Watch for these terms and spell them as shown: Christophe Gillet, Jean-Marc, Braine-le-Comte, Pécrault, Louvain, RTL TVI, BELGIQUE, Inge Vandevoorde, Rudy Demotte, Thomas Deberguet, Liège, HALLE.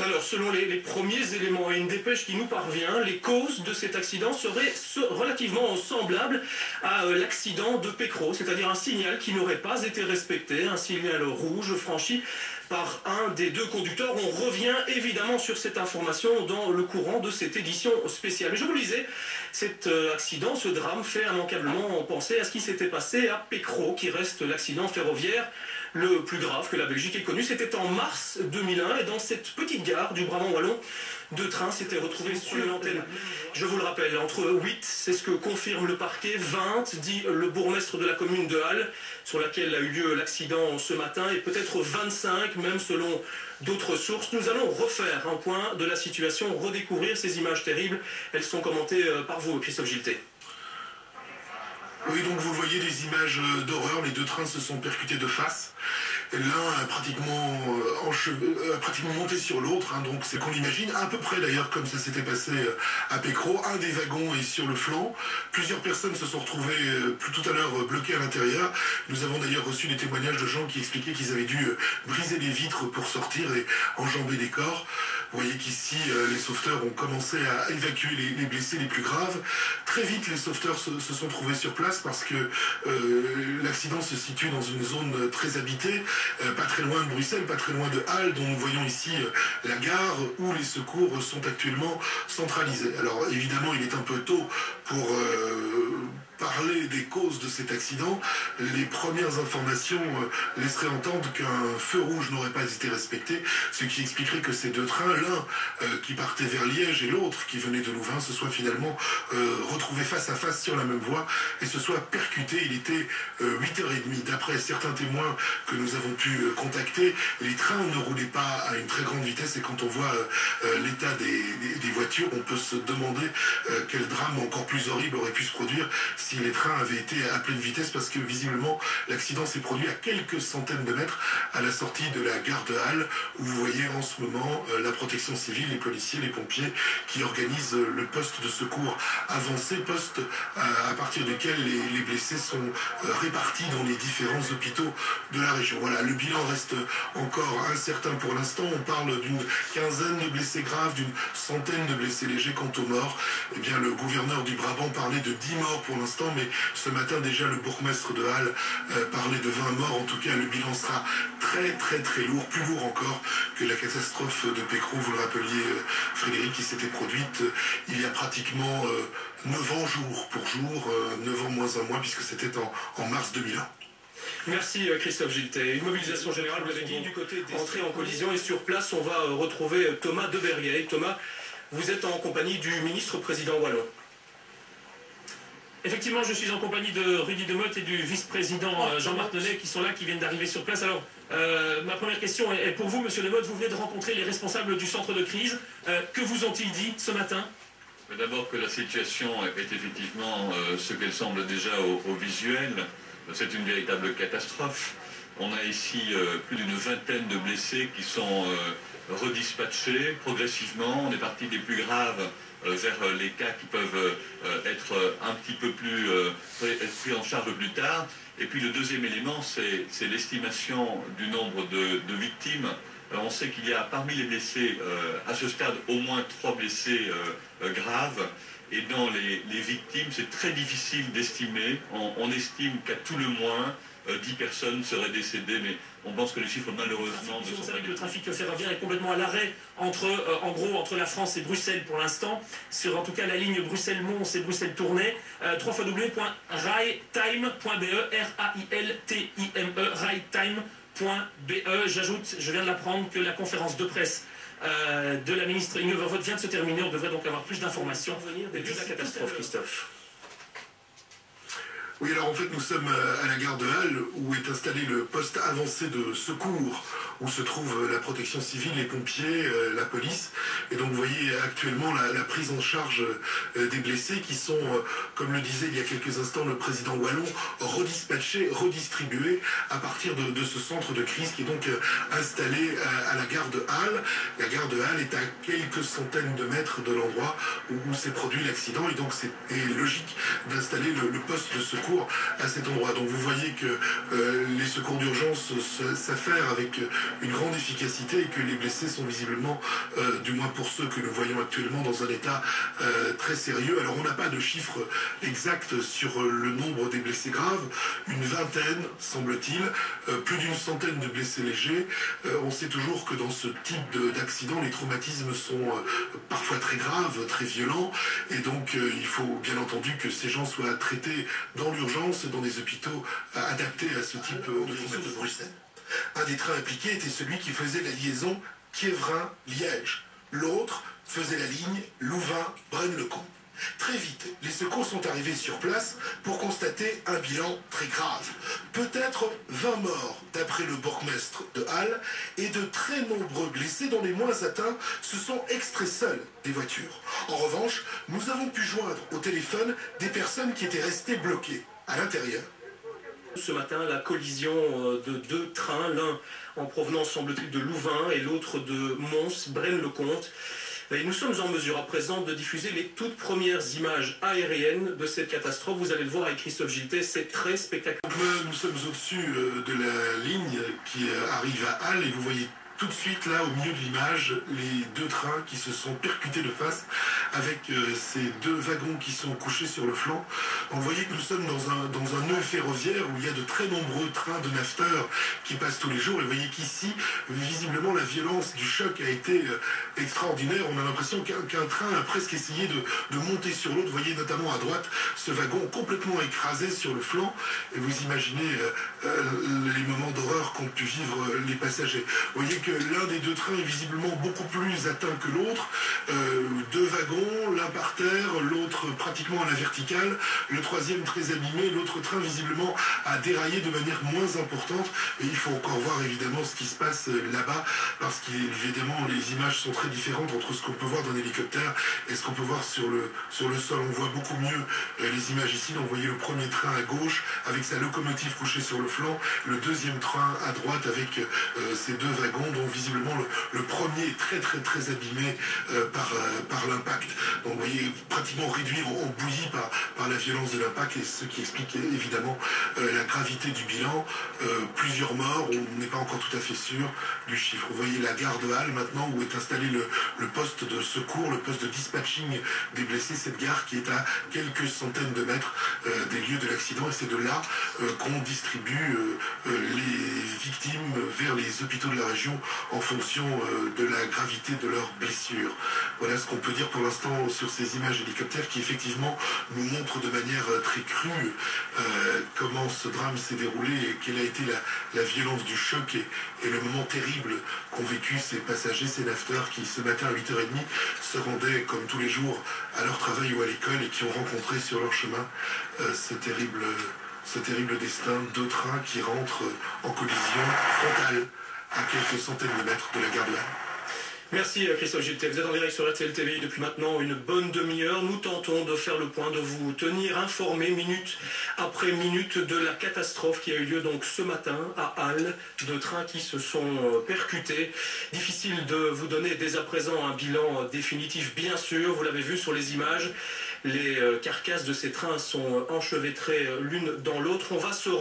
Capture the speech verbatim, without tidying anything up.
Alors, selon les, les premiers éléments et une dépêche qui nous parvient, les causes de cet accident seraient ce, relativement semblables à euh, l'accident de Pécrault, c'est-à-dire un signal qui n'aurait pas été respecté, un signal rouge franchi par un des deux conducteurs. On revient évidemment sur cette information dans le courant de cette édition spéciale. Mais je vous le disais, cet euh, accident, ce drame fait immanquablement penser à ce qui s'était passé à Pécrault, qui reste l'accident ferroviaire le plus grave que la Belgique ait connu. C'était en mars deux mille un et dans cette petite gare du Brabant-Wallon, deux trains s'étaient retrouvés sur l'antenne. Je vous le rappelle, entre huit, c'est ce que confirme le parquet, vingt, dit le bourgmestre de la commune de Halle, sur laquelle a eu lieu l'accident ce matin, et peut-être vingt-cinq, même selon d'autres sources. Nous allons refaire un point de la situation, redécouvrir ces images terribles. Elles sont commentées par vous, Christophe Gillet. Oui, donc vous voyez des images d'horreur, les deux trains se sont percutés de face. L'un a pratiquement, euh, encheve... a pratiquement monté sur l'autre, hein, donc c'est qu'on l'imagine, à peu près d'ailleurs comme ça s'était passé à Pécrault. Un des wagons est sur le flanc, plusieurs personnes se sont retrouvées euh, plus tout à l'heure bloquées à l'intérieur. Nous avons d'ailleurs reçu des témoignages de gens qui expliquaient qu'ils avaient dû briser les vitres pour sortir et enjamber les corps. Vous voyez qu'ici, euh, les sauveteurs ont commencé à évacuer les, les blessés les plus graves. Très vite, les sauveteurs se, se sont trouvés sur place parce que euh, l'accident se situe dans une zone très habitée, euh, pas très loin de Bruxelles, pas très loin de Halle, dont nous voyons ici euh, la gare où les secours sont actuellement centralisés. Alors évidemment, il est un peu tôt pour euh, parler des causes de cet accident. Les premières informations euh, laisseraient entendre qu'un feu rouge n'aurait pas été respecté, ce qui expliquerait que ces deux trains, l'un euh, qui partait vers Liège et l'autre qui venait de Louvain, se soient finalement euh, retrouvés face à face sur la même voie et se soient percutés. Il était euh, huit heures trente. D'après certains témoins que nous avons pu euh, contacter, les trains ne roulaient pas à une très grande vitesse et quand on voit euh, l'état des, des, des voitures, on peut se demander euh, quel drame encore plus horrible aurait pu se produire si les trains avaient été à pleine vitesse, parce que visiblement l'accident s'est produit à quelques centaines de mètres à la sortie de la gare de Halle, où vous voyez en ce moment euh, la protection civile, les policiers, les pompiers qui organisent euh, le poste de secours avancé, poste euh, à partir duquel les, les blessés sont euh, répartis dans les différents hôpitaux de la région. Voilà, le bilan reste encore incertain pour l'instant. On parle d'une quinzaine de blessés graves, d'une centaine de blessés légers. Quant aux morts, eh bien, le gouverneur du Brabant parlait de dix morts pour l'instant. Mais ce matin déjà le bourgmestre de Halle euh, parlait de vingt morts. En tout cas le bilan sera très très très lourd, plus lourd encore que la catastrophe de Pécrault, vous le rappeliez euh, Frédéric, qui s'était produite euh, il y a pratiquement euh, neuf ans jour pour jour, euh, neuf ans moins un mois, puisque c'était en, en mars deux mille un. Merci Christophe Gillet. Une mobilisation générale, vous l'avez dit, du côté des entrées en collision, et sur place on va retrouver Thomas Deberguet. Thomas, vous êtes en compagnie du ministre-président wallon. Effectivement, je suis en compagnie de Rudy Demotte et du vice-président Jean-Marc qui sont là, qui viennent d'arriver sur place. Alors, euh, ma première question est pour vous, monsieur Demotte. Vous venez de rencontrer les responsables du centre de crise. Euh, que vous ont-ils dit ce matin? D'abord que la situation est effectivement euh, ce qu'elle semble déjà au, au visuel. C'est une véritable catastrophe. On a ici euh, plus d'une vingtaine de blessés qui sont euh, redispatchés progressivement. On est parti des plus graves vers les cas qui peuvent être un petit peu plus être pris en charge plus tard. Et puis le deuxième élément, c'est l'estimation du nombre de, de victimes. On sait qu'il y a parmi les blessés, à ce stade, au moins trois blessés graves. Et dans les, les victimes, c'est très difficile d'estimer. On, on estime qu'à tout le moins, dix personnes seraient décédées, mais on pense que les chiffres malheureusement ne sont pas... Vous savez que le trafic ferroviaire est complètement à l'arrêt entre, euh, en gros, entre la France et Bruxelles pour l'instant, sur en tout cas la ligne Bruxelles-Mons et Bruxelles-Tournai, euh, w w w point railtime point b e, R A I L T I M E, railtime point b e. J'ajoute, je viens de l'apprendre, que la conférence de presse euh, de la ministre Inge Vandevoorde vient de se terminer. On devrait donc avoir plus d'informations de la catastrophe, Christophe. Oui, alors en fait, nous sommes à la gare de Halle, où est installé le poste avancé de secours, où se trouve la protection civile, les pompiers, euh, la police. Et donc, vous voyez actuellement la, la prise en charge euh, des blessés qui sont, euh, comme le disait il y a quelques instants le président wallon, redispatchés, redistribués à partir de, de ce centre de crise qui est donc euh, installé à, à la gare de Halle. La gare de Halle est à quelques centaines de mètres de l'endroit où, où s'est produit l'accident. Et donc, c'est logique d'installer le, le poste de secours recours à cet endroit. Donc vous voyez que euh, les secours d'urgence s'affairent avec une grande efficacité et que les blessés sont visiblement, euh, du moins pour ceux que nous voyons actuellement, dans un état euh, très sérieux. Alors on n'a pas de chiffres exacts sur le nombre des blessés graves, une vingtaine semble-t-il, euh, plus d'une centaine de blessés légers. Euh, on sait toujours que dans ce type d'accident, les traumatismes sont euh, parfois très graves, très violents, et donc euh, il faut bien entendu que ces gens soient traités dans l'urgence, dans des hôpitaux adaptés à ce type de traumatisme. De Bruxelles. Un des trains impliqués était celui qui faisait la liaison Kiévrin-Liège. L'autre faisait la ligne Louvain-Braine-le-Comte. Très vite, les secours sont arrivés sur place pour constater un bilan très grave. Peut-être vingt morts, d'après le bourgmestre de Halle, et de très nombreux blessés dont les moins atteints se sont extraits seuls des voitures. En revanche, nous avons pu joindre au téléphone des personnes qui étaient restées bloquées à l'intérieur. Ce matin, la collision de deux trains, l'un en provenance, semble-t-il, de Louvain et l'autre de Mons, Braine-le-Comte. Et nous sommes en mesure à présent de diffuser les toutes premières images aériennes de cette catastrophe. Vous allez le voir avec Christophe Gillet, c'est très spectaculaire. Nous sommes au-dessus de la ligne qui arrive à Halle et vous voyez tout de suite, là, au milieu de l'image, les deux trains qui se sont percutés de face avec euh, ces deux wagons qui sont couchés sur le flanc. Donc, vous voyez que nous sommes dans un, dans un nœud ferroviaire où il y a de très nombreux trains de nafteurs qui passent tous les jours. Et vous voyez qu'ici, visiblement, la violence du choc a été euh, extraordinaire. On a l'impression qu'un qu'un train a presque essayé de, de monter sur l'autre. Vous voyez notamment à droite ce wagon complètement écrasé sur le flanc. Et vous imaginez euh, euh, les moments d'horreur qu'ont pu vivre euh, les passagers. Vous voyez que l'un des deux trains est visiblement beaucoup plus atteint que l'autre. Euh, deux wagons, l'un par terre, l'autre pratiquement à la verticale, le troisième très abîmé, l'autre train visiblement a déraillé de manière moins importante. Et il faut encore voir évidemment ce qui se passe là-bas, parce qu'évidemment les images sont très différentes entre ce qu'on peut voir d'un hélicoptère et ce qu'on peut voir sur le, sur le sol. On voit beaucoup mieux les images ici. Donc vous voyez le premier train à gauche avec sa locomotive couchée sur le flanc, le deuxième train à droite avec euh, ses deux wagons, dont visiblement le, le premier est très très très abîmé euh, par, euh, par l'impact. Donc vous voyez, pratiquement réduit en, en bouillie par, par la violence de l'impact, et ce qui explique évidemment euh, la gravité du bilan. Euh, plusieurs morts, on n'est pas encore tout à fait sûr du chiffre. Vous voyez la gare de Halle maintenant où est installé le, le poste de secours, le poste de dispatching des blessés, cette gare qui est à quelques centaines de mètres euh, des lieux de l'accident, et c'est de là euh, qu'on distribue euh, euh, les victimes vers les hôpitaux de la région en fonction de la gravité de leurs blessures. Voilà ce qu'on peut dire pour l'instant sur ces images hélicoptères qui effectivement nous montrent de manière très crue euh, comment ce drame s'est déroulé et quelle a été la, la violence du choc et, et le moment terrible qu'ont vécu ces passagers, ces nafteurs qui ce matin à huit heures trente se rendaient comme tous les jours à leur travail ou à l'école et qui ont rencontré sur leur chemin euh, ce terrible, ce terrible destin, deux trains qui rentrent en collision frontale à quelques centaines de mètres de la gare de Halle. Merci Christophe Gillet. Vous êtes en direct sur R T L T V I depuis maintenant une bonne demi-heure. Nous tentons de faire le point, de vous tenir informé minute après minute de la catastrophe qui a eu lieu donc ce matin à Halle. Deux trains qui se sont percutés. Difficile de vous donner dès à présent un bilan définitif, bien sûr. Vous l'avez vu sur les images. Les carcasses de ces trains sont enchevêtrées l'une dans l'autre. On va se